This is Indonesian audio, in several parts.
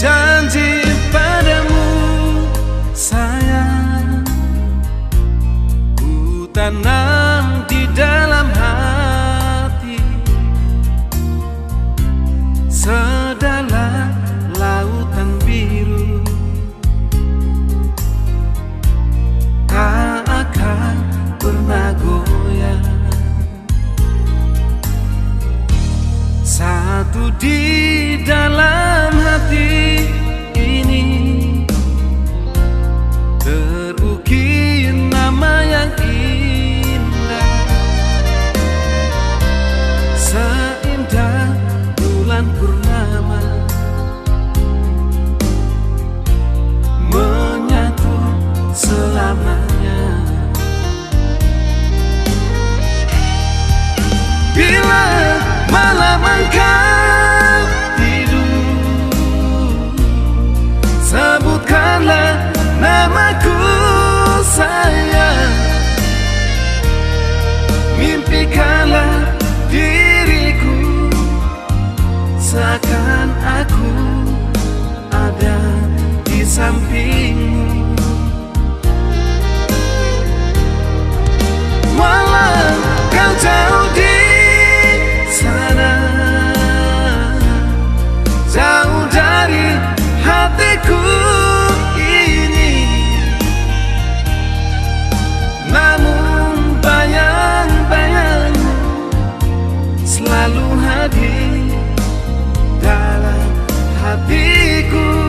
janji padamu sayang, ku tanam di dalam hati sedalam lautan biru, tak akan pernah goyah. Satu di dalam hati ini terukir nama yang indah, seindah bulan purnama, menyatu selamanya. Bila malam engkau tidur, sebutkanlah namaku sayang, mimpikanlah diriku seakan aku ada di sampingmu. Walau kau jauh di sana, jauh dari hatiku ini, namun bayang-bayangmu selalu hadir dalam hatiku.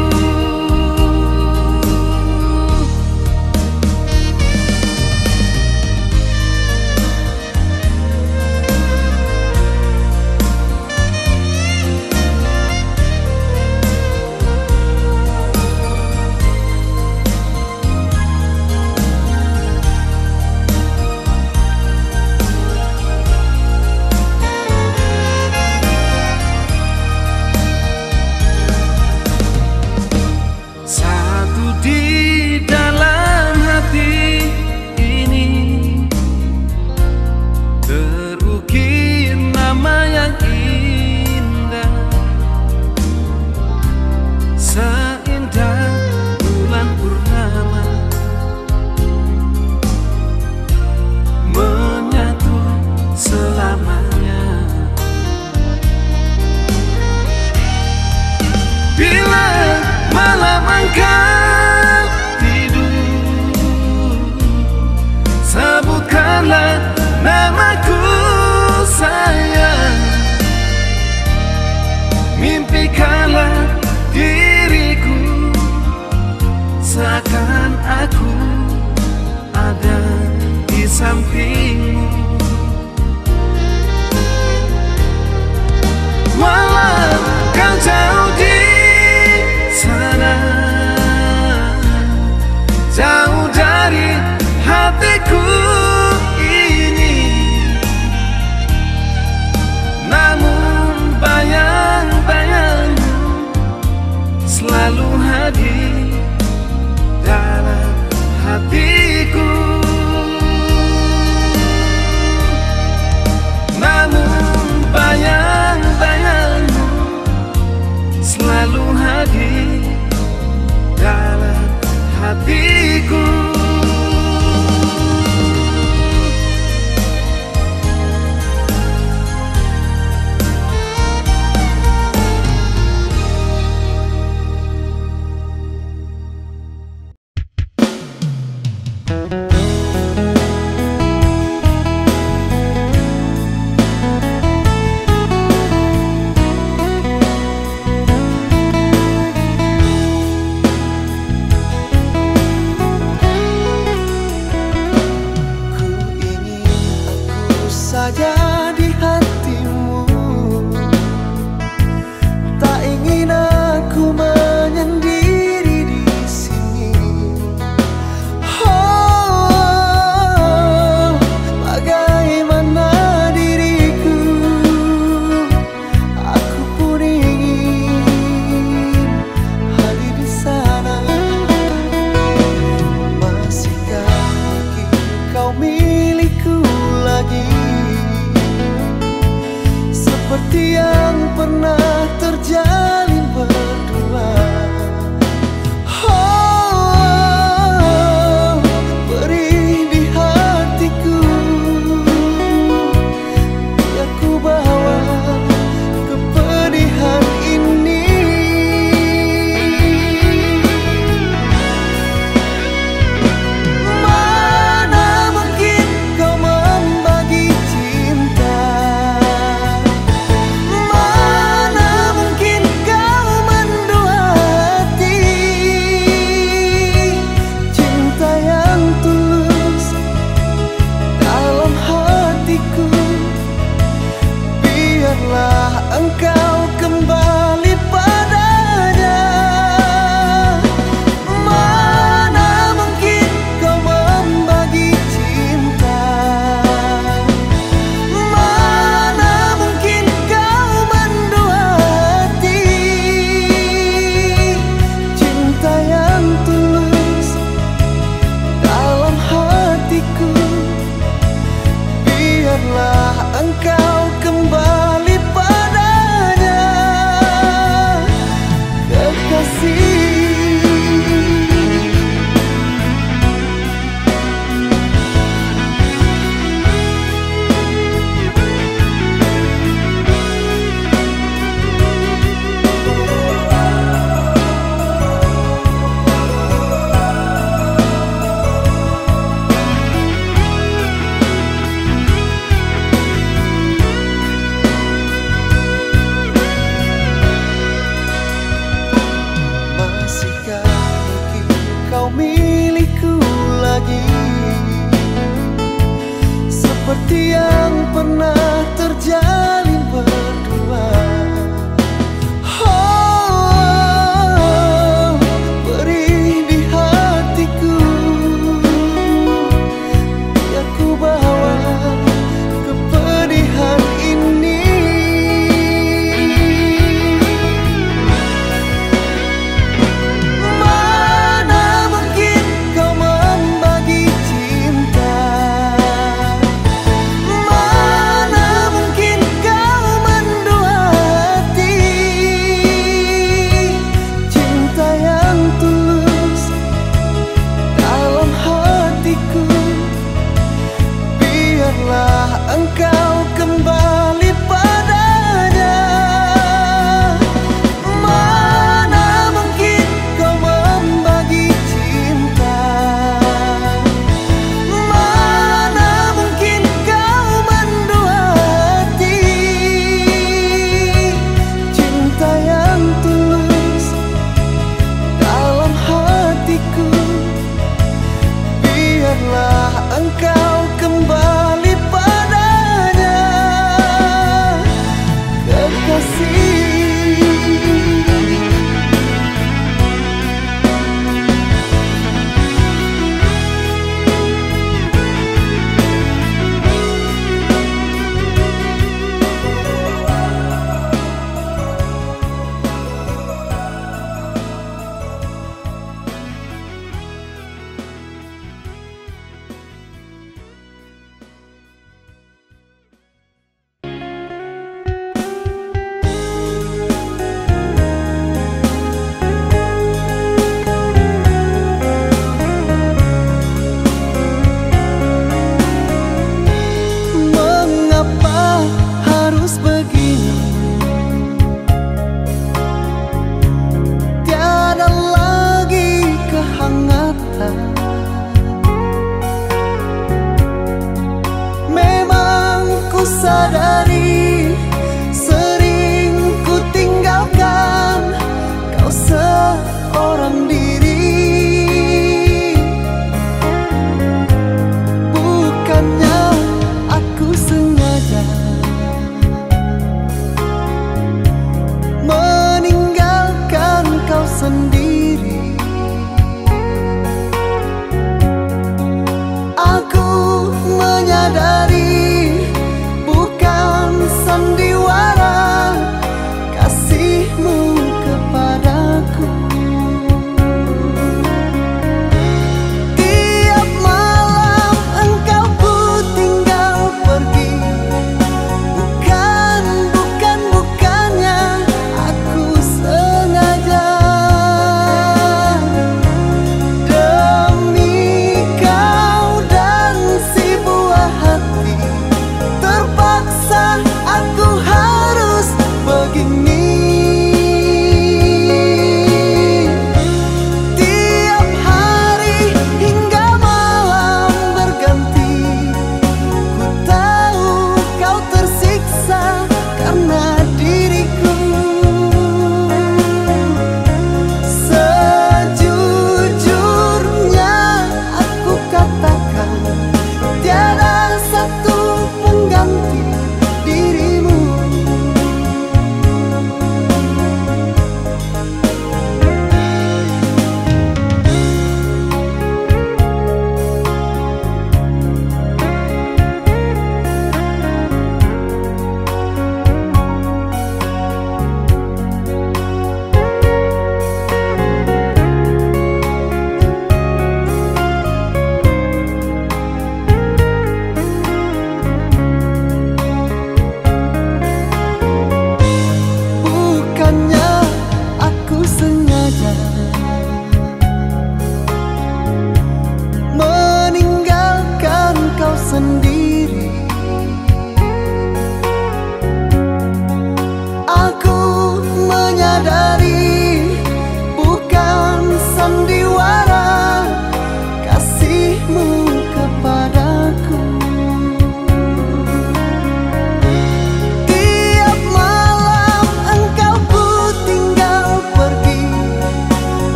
Kau tidur, sebutkanlah namaku sayang, mimpikanlah diriku seakan aku ada di sampingmu. Walau kau jauh di sana, jauh dari hatiku ini, namun bayang-bayangmu selalu hadir dalam hatiku. Namun bayang-bayangmu selalu hadir dalam hatiku. Seperti yang pernah terjalin berdua.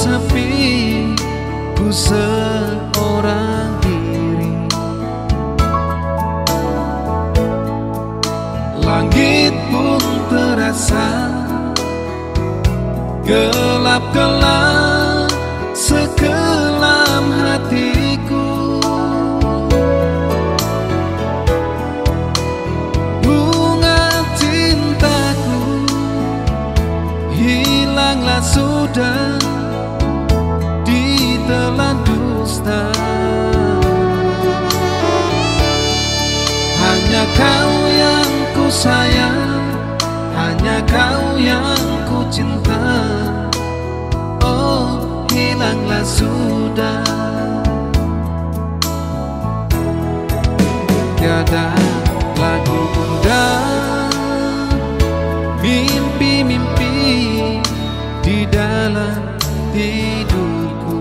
sepi, ku seorang diri. Langit pun terasa gelap-gelap sekelam hatiku. Bunga cintaku hilanglah sudah ditelan dusta. Hanya kau yang ku sayang, hanya kau yang ku cinta. Hilanglah sudah, tiada lagi undang mimpi-mimpi di dalam tidurku.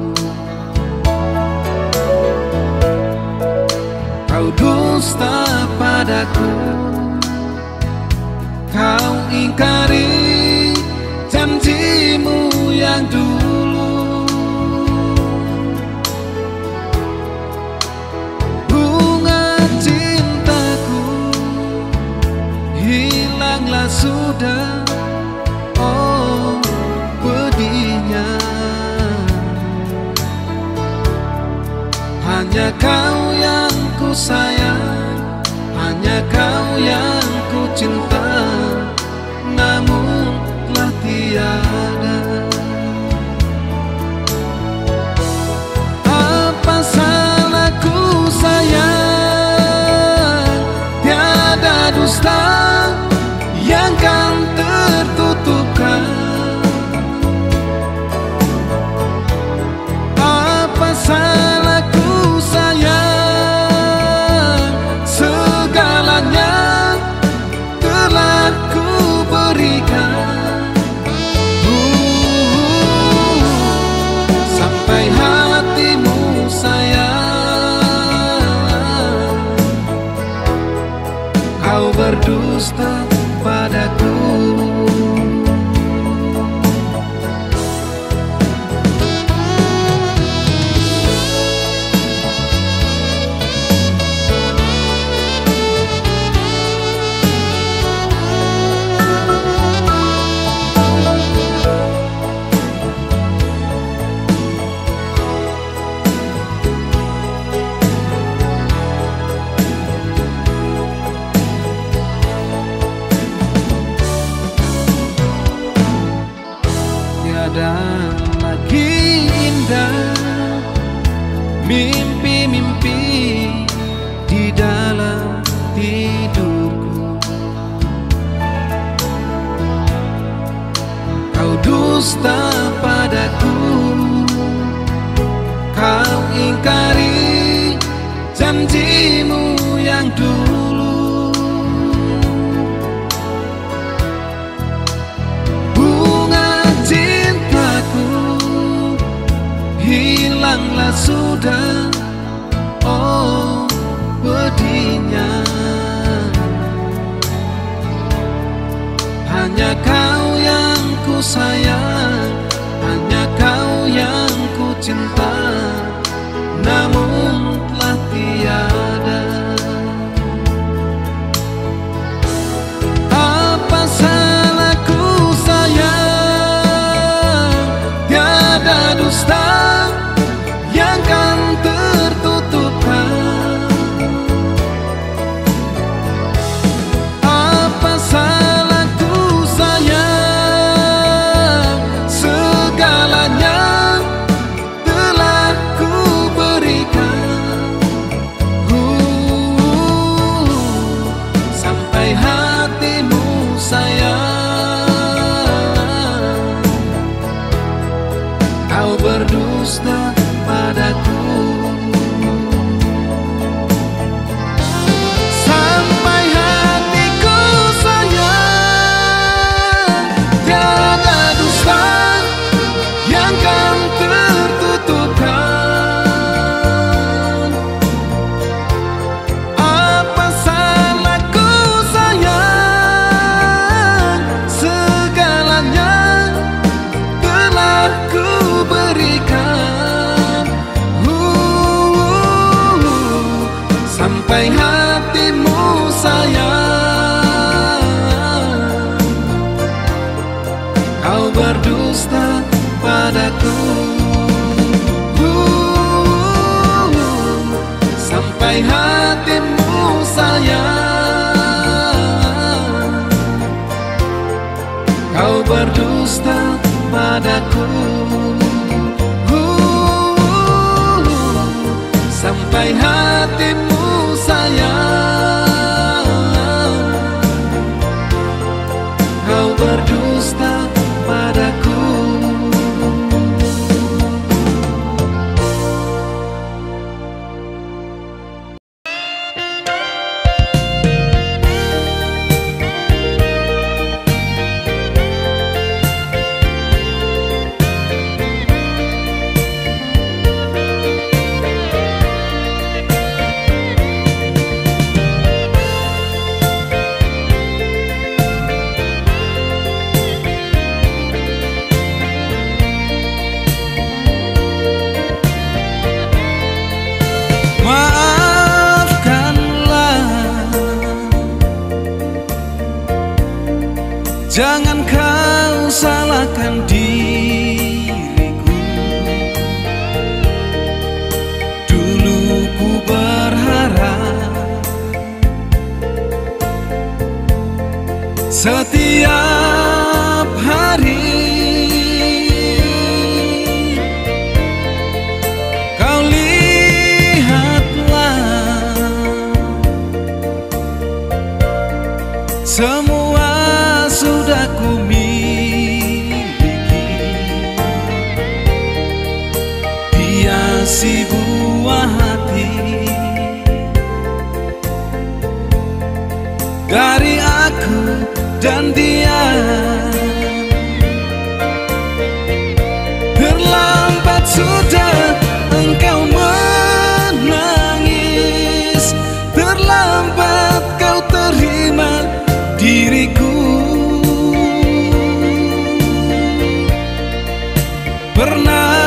Kau dusta padaku, kau ingkari janjimu yang dulu. Sudah, oh pedihnya. Hanya kau yang ku sayang, hanya kau yang ku cinta, namun telah tiada. Apa salahku sayang, tiada dusta yang kan tertutupkan. Apa salahku sayang, segalanya telah ku berikan. Sampai hatimu sayang, kau berdusta padaku. Lagi indah mimpi-mimpi di dalam tidurku. Kau dusta padaku, kau ingkari janjimu yang dulu. Hilanglah sudah, oh pedihnya. Hanya kau yang ku sayang, hanya kau yang ku cinta, namun telah tiada. Apa salahku sayang, tiada dusta yang kan tertutupkan. Apa salahku sayang, segalanya telah ku berikan. Sampai hatimu sayang, kau berdusta padaku. Sampai hatiku sayang, tiada dusta yang kan tertutupkan. Apa salahku sayang, segalanya telah ku beri. sampai hatimu sayang, kau berdusta padaku, sampai hatimu sayang, kau berdusta padaku. Jangan kau salahkan diriku, dulu ku berharap setiap hari kau lihatlah semua. Si buah hati dari aku dan dia, terlambat sudah engkau menangis, terlambat kau terima diriku. Pernah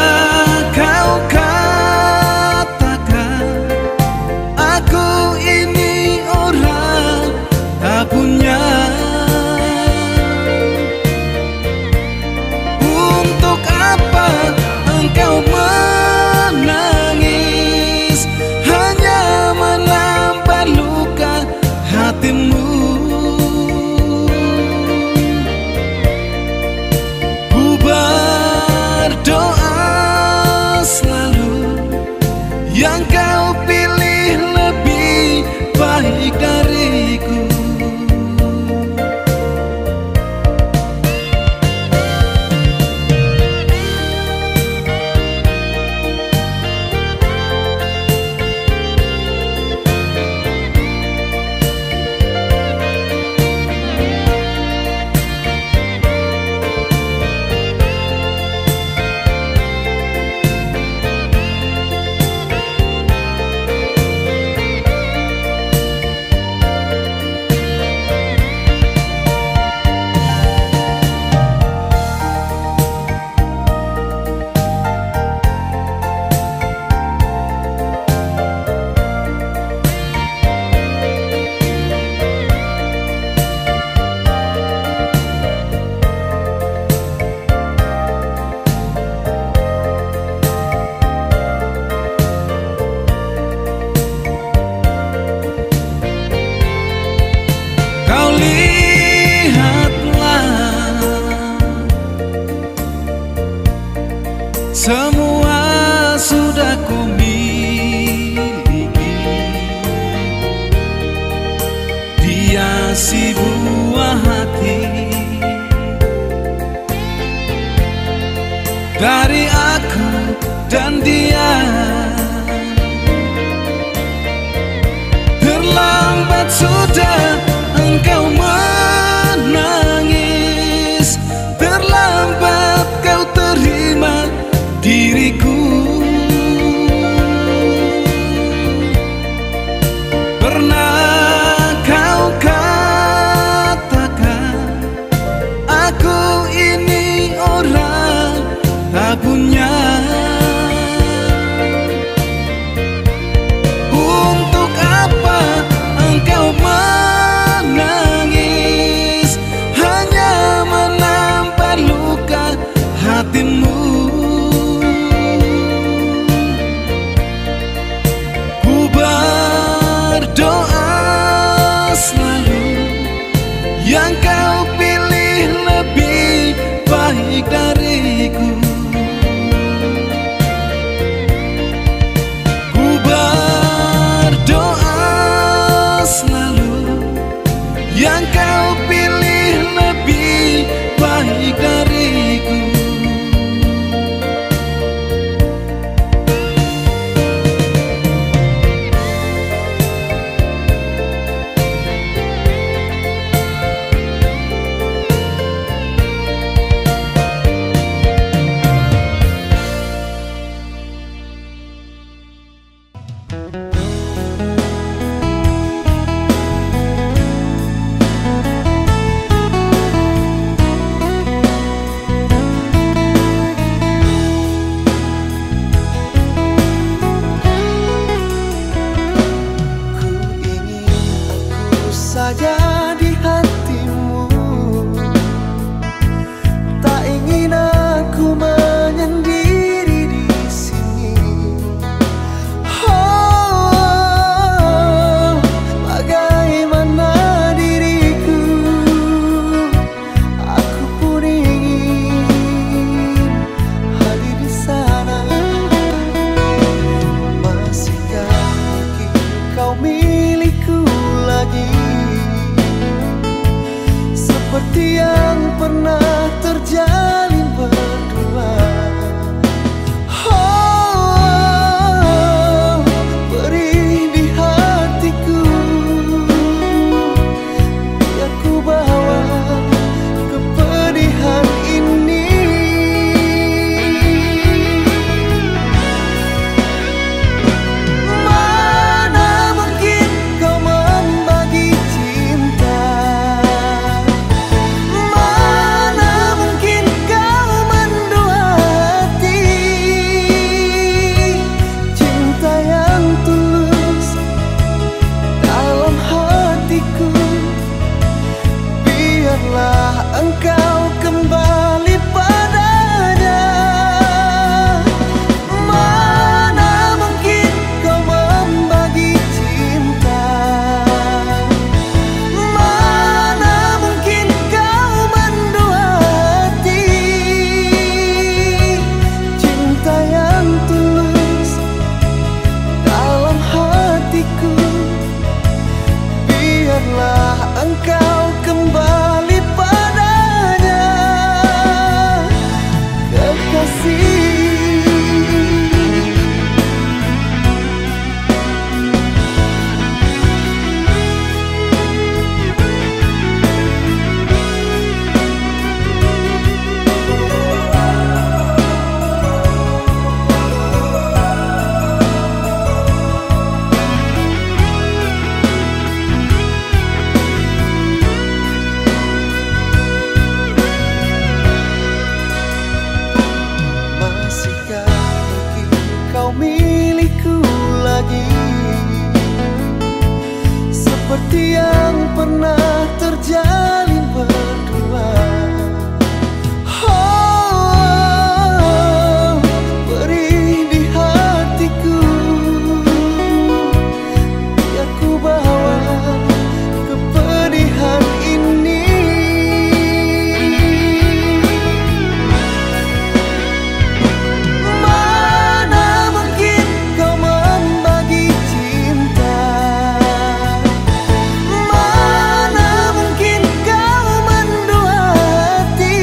semua sudah ku miliki, dia si buah hati dari aku dan dia, terlambat sudah engkau menangis, terlambat kau terima diriku. Pernah kau katakan aku ini orang tak punya, untuk apa engkau menangis, hanya menambah luka hatimu. lagi seperti yang pernah terjalin berdua. Oh, perih di hatiku biar ku bawa kepedihan ini. Mana mungkin kau membagi cinta, mana mungkin kau mendua hati.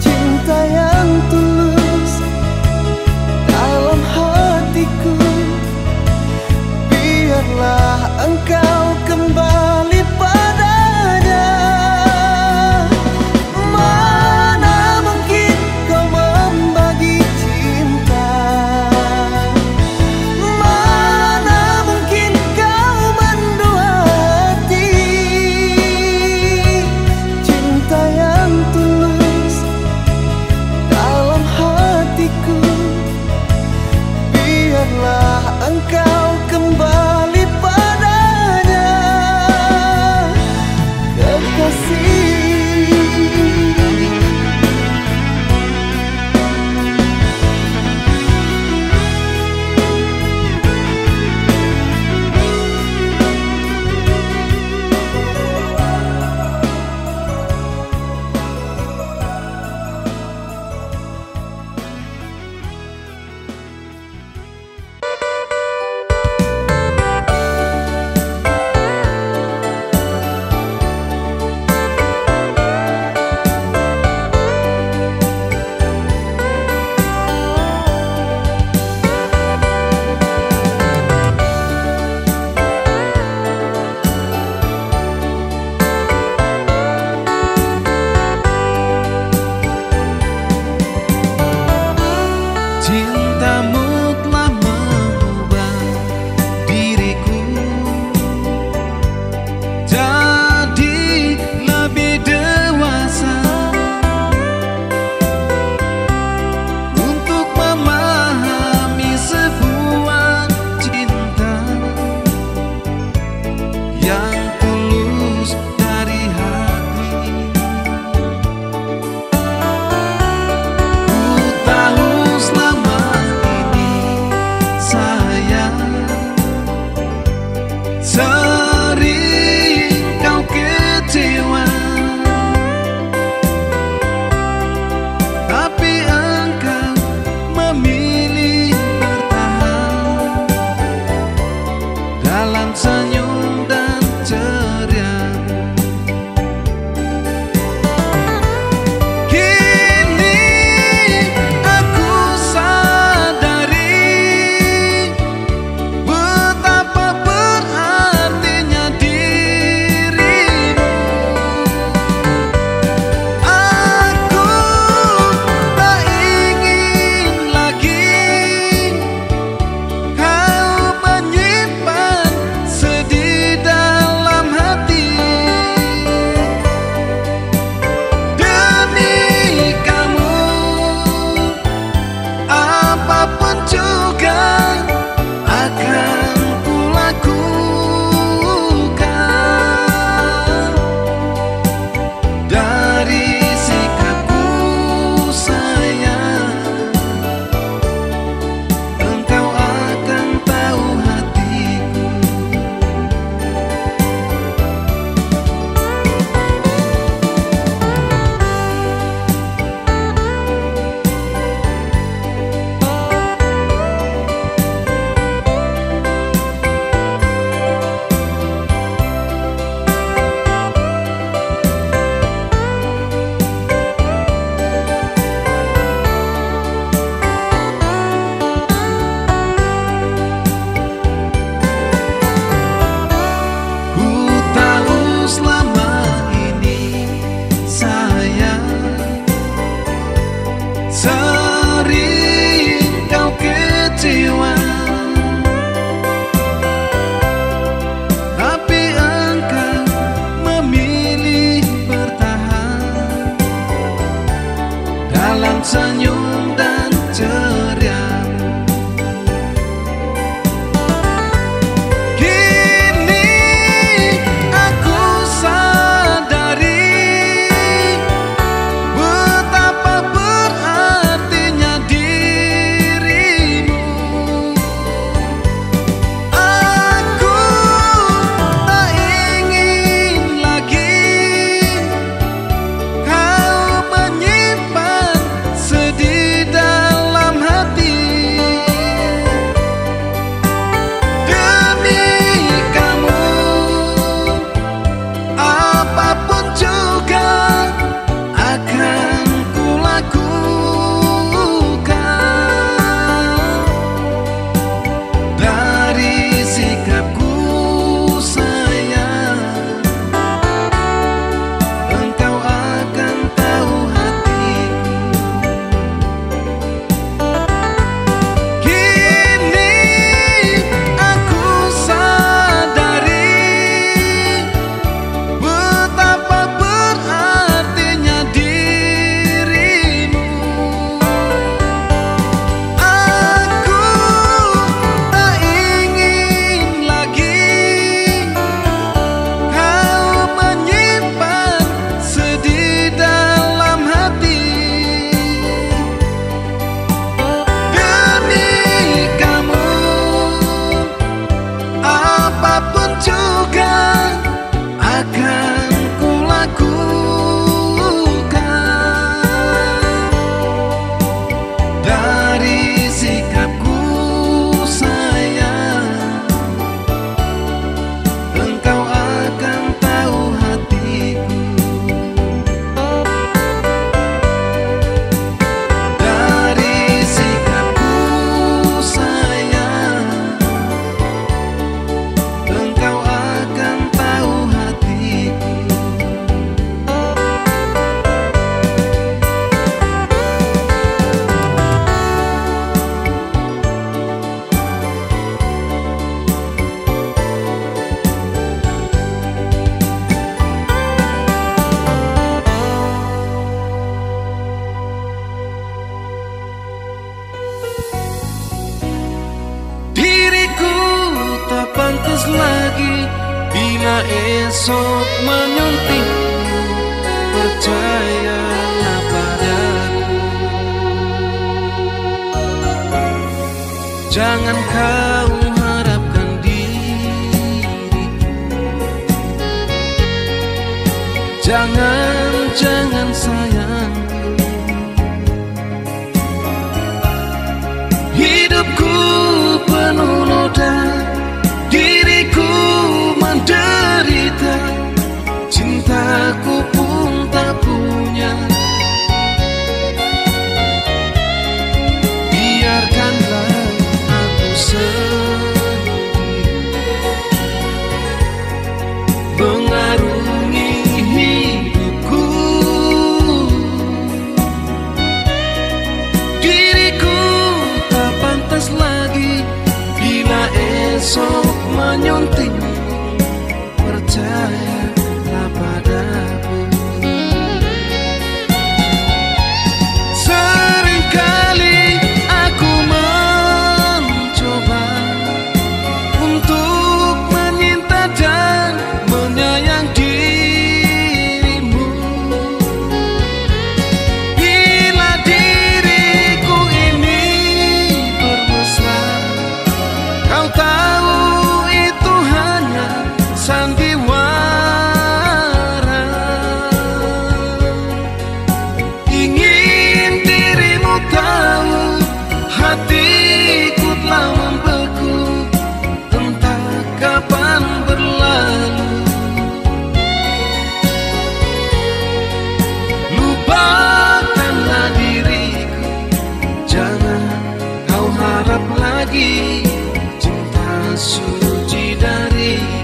Cinta yang tulus dalam hatiku, biarlah engkau kembali padanya. Mana mungkin kau membagi cinta, mana mungkin kau mendua hati. Cinta yang tulus dalam hatiku, biarlah engkau kembali padanya, kekasih. Senyum dan ceria. lagi bila esok menyunting. Percayalah padaku, jangan kau harapkan diriku. Jangan sayangku, hidupku penuh noda, diriku menderita, cintaku pun tak punya. Biarkanlah aku sendiri mengarungi hidupku. Diriku tak pantas lagi bila esok menyunting. Percayalah padaku, seringkali aku mencoba untuk menyinta dan menyayang dirimu. Bila diriku ini bermesra, kau tahu itu hanya sandiwara. Ingin dirimu tahu, hatiku telah membeku, entah kapan berlalu. Lupakanlah diriku, jangan kau harap lagi cinta suci dariku.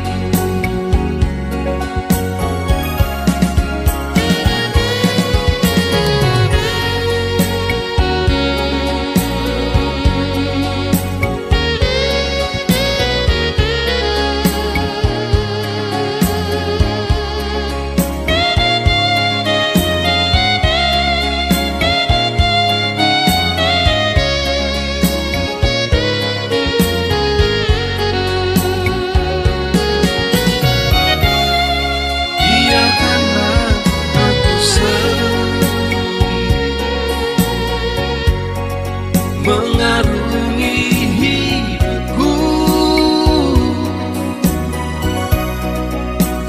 Mengarungi hidupku,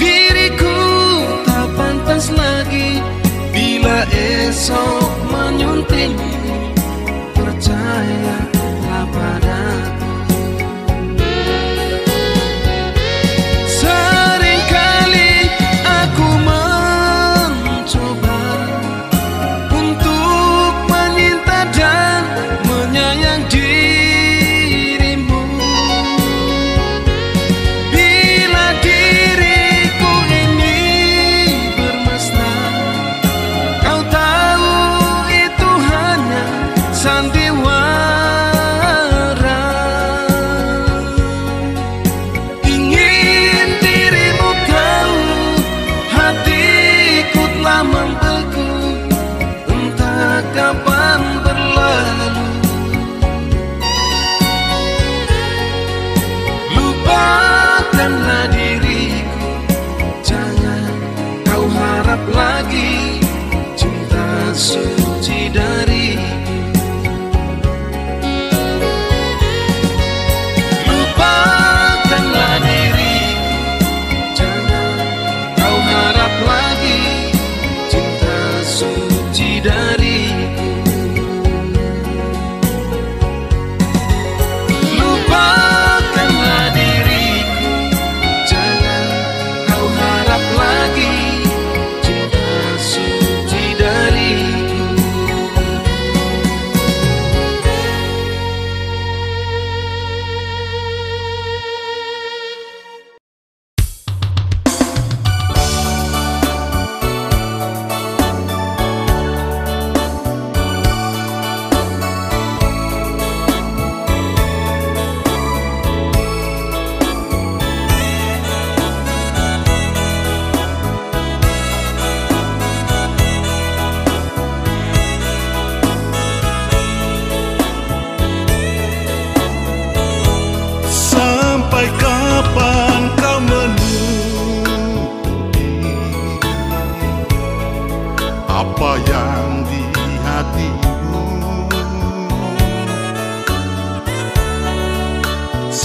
diriku tak pantas lagi bila esok menyunting. Percayalah padaku. Yeah, yeah.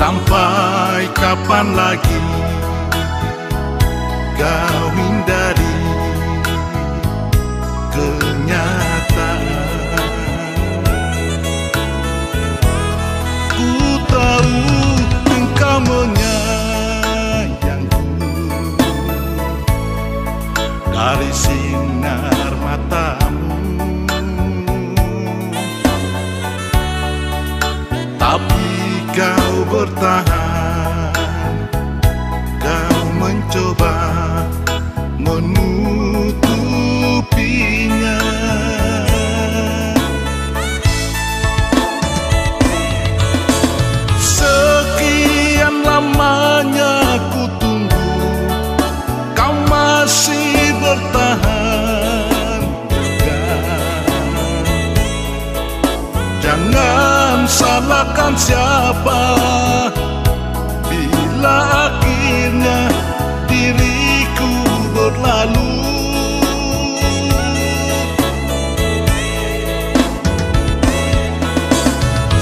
Sampai kapan lagi kau hindari kenyataan? Ku tahu engkau menyayangku dari sinar matamu, tapi kau bertahan, kau mencoba menutupinya. Sekian lamanya ku tunggu, kau masih bertahan. Jangan salahkan siapa bila akhirnya diriku berlalu.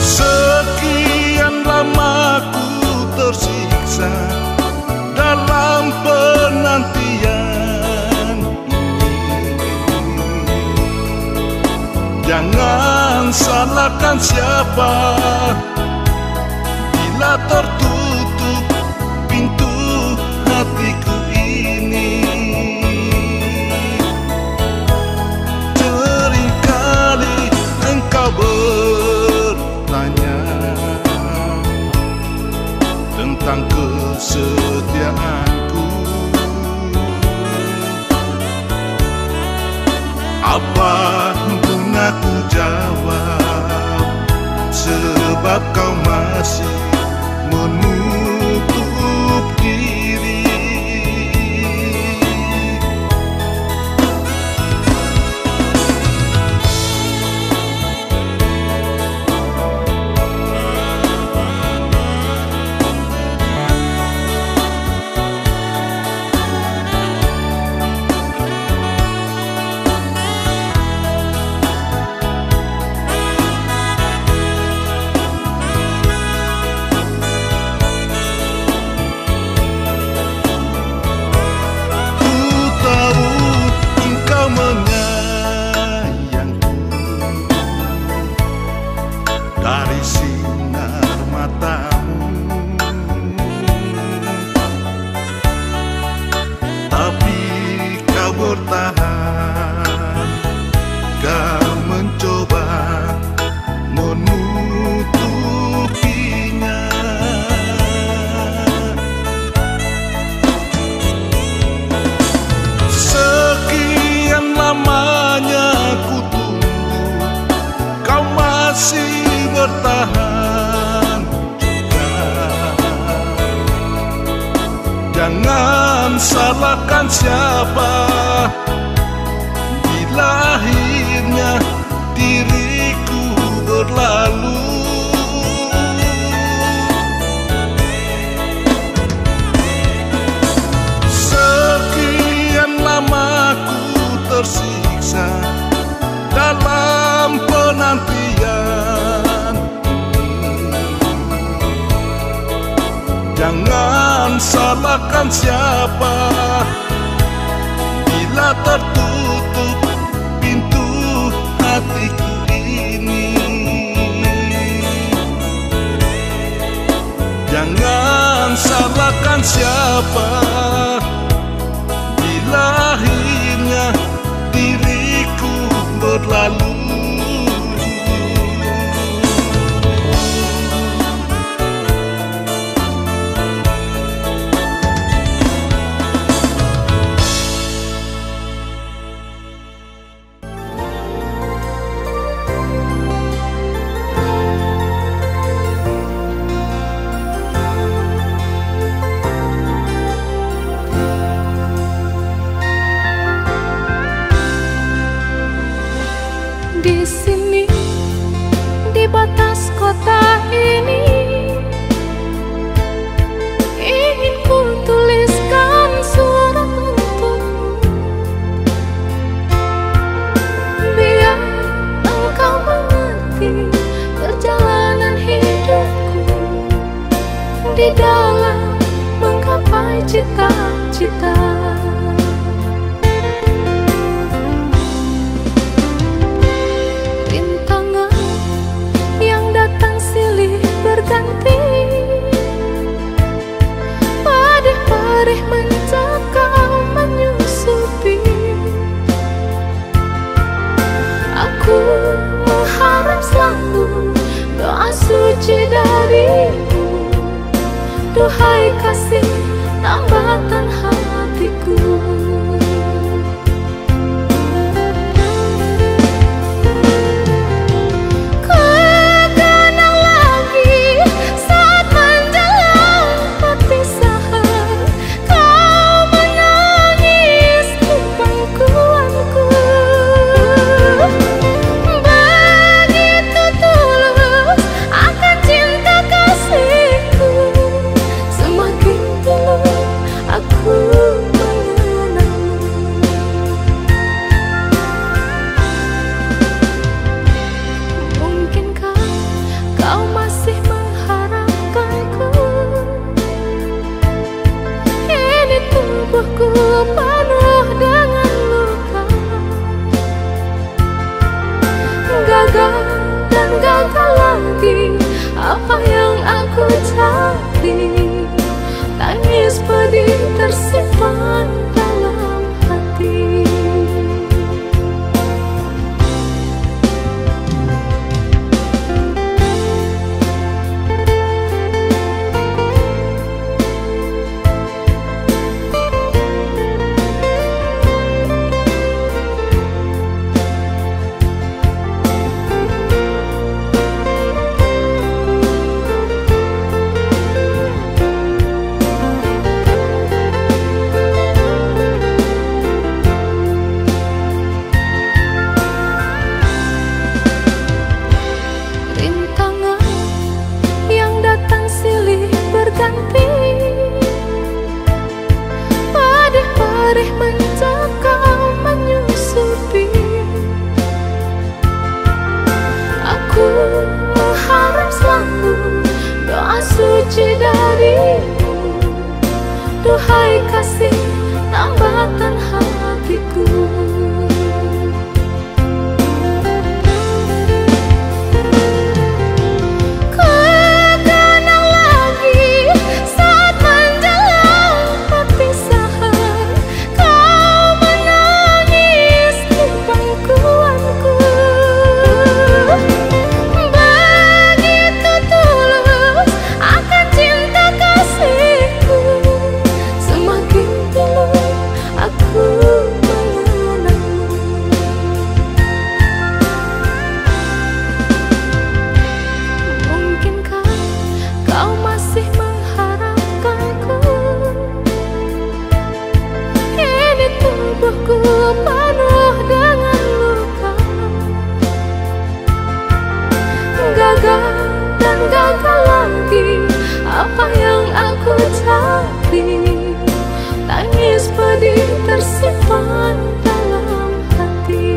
Sekian lama ku tersiksa dalam penantian. Jangan salahkan siapa bila tertutup pintu hatiku ini. Seringkali engkau bertanya tentang kesetiaanku, apa pun aku jawab, sebab kau masih menutup diri. Jangan salahkan siapa bila akhirnya diriku berlalu. Sekian lama ku tersiksa dalam penantian. Jangan salahkan siapa bila tertutup pintu hatiku ini. Jangan salahkan siapa bila akhirnya diriku berlalu. Perjalanan hidupku di dalam menggapai cita-cita. Rintangan yang datang silih berganti, perih-perih mencakau menyusupi. Aku mengharap selalu doa suci darimu, duhai kasih tambatan hatiku. Kenang lagi saat menjelang perpisahan, kau menangis di pangkuanku. Tubuhku penuh dengan luka, gagal dan gagal lagi. Apa yang aku cari, tangis pedih tersimpan dalam hati. Perih-perih mencakau menyusupi. Aku mengharap selalu doa suci darimu, duhai kasih tambatan hatiku. Tubuhku penuh dengan luka, gagal dan gagal lagi. Apa yang aku cari, tangis pedih tersimpan dalam hati.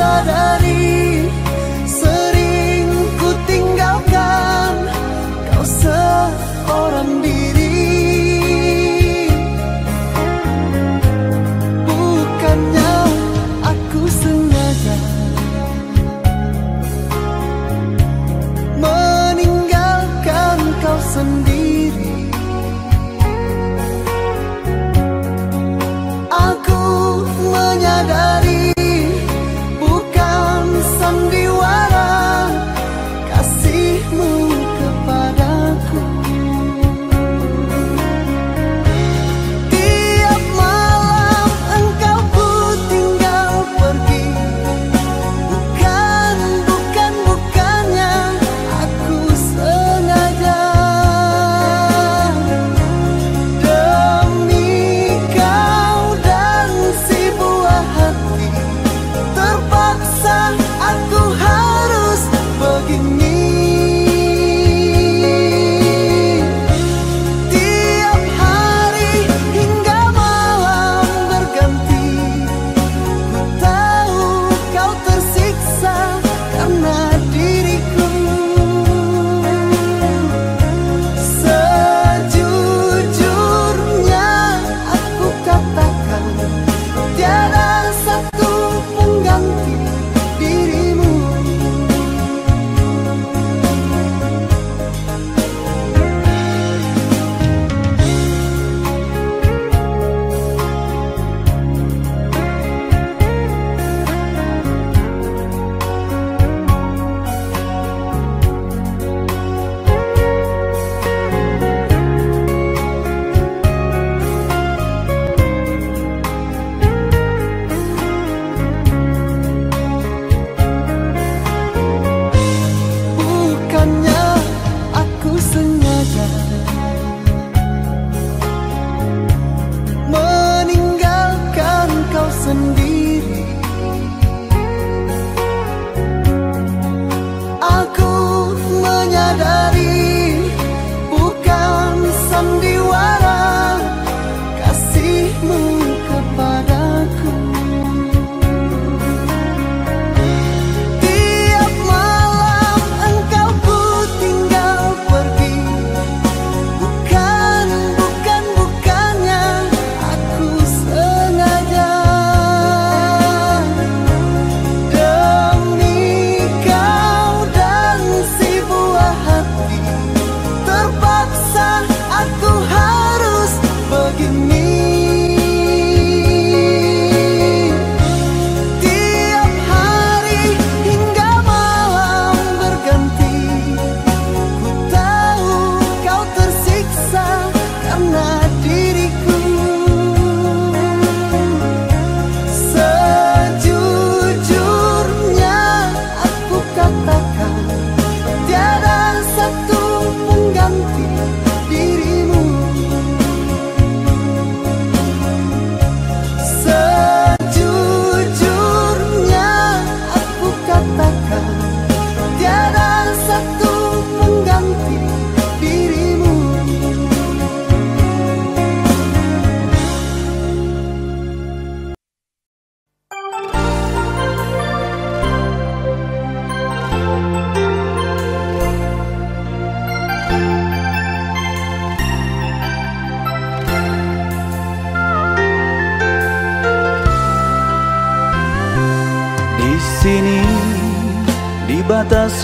sadari sering ku tinggalkan kau seorang diri. Bukannya aku sengaja meninggalkan kau sendiri. Aku menyadari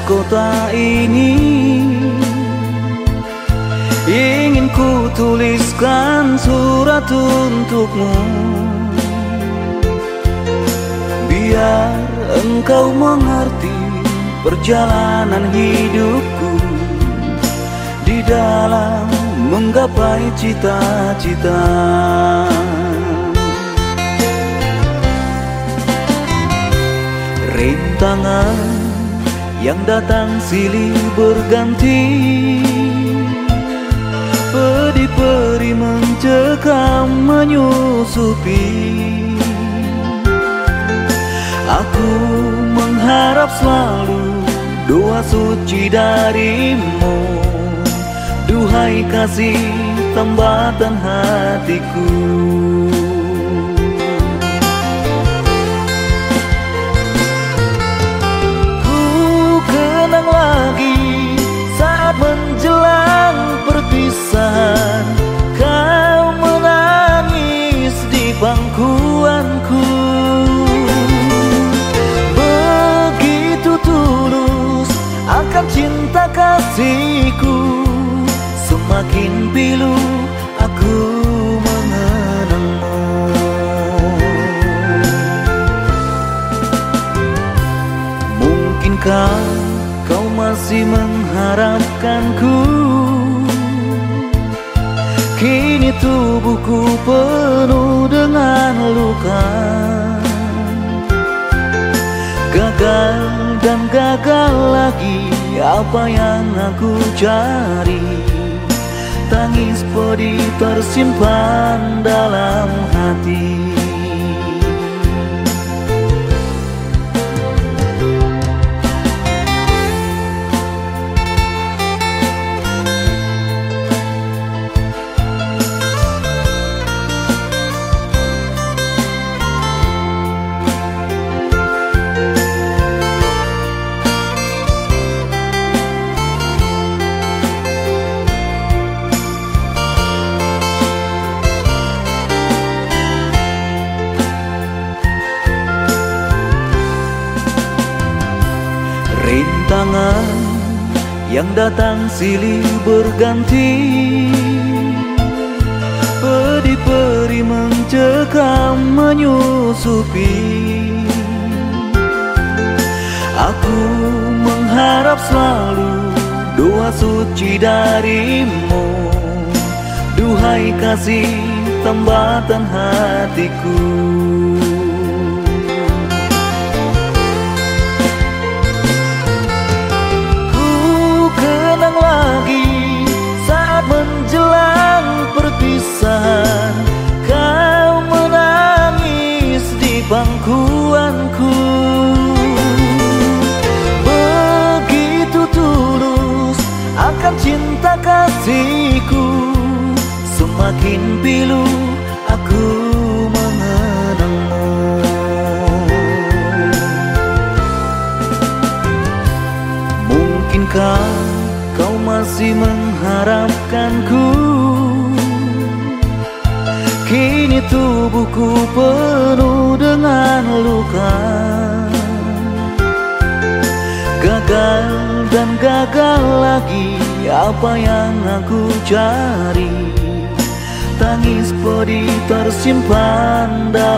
kota ini, ingin ku tuliskan surat untukmu, biar engkau mengerti perjalanan hidupku di dalam menggapai cita-cita. Rintangan yang datang silih berganti, peri-peri mencekam menyusupi. Aku mengharap selalu doa suci darimu, duhai kasih tambatan hatiku. tujuanku. Begitu tulus akan cinta kasihku, semakin pilu aku mengenangmu. Mungkinkah kau masih mengharapkanku? Kini tubuhku penuh dengan luka, gagal dan gagal lagi. Apa yang aku cari? Tangis pedih tersimpan dalam hati. Tangan yang datang silih berganti, pedih-pedih mencekam menyusupi. Aku mengharap selalu doa suci darimu, duhai kasih tambatan hatiku. Menjelang perpisahan, kau menangis di pangkuanku. Begitu tulus akan cinta kasihku, semakin pilu aku mengenangmu. Mungkinkah kau masih mengharapkanku? Kini tubuhku penuh dengan luka, gagal dan gagal lagi. Apa yang aku cari? Tangis pedih tersimpan dalam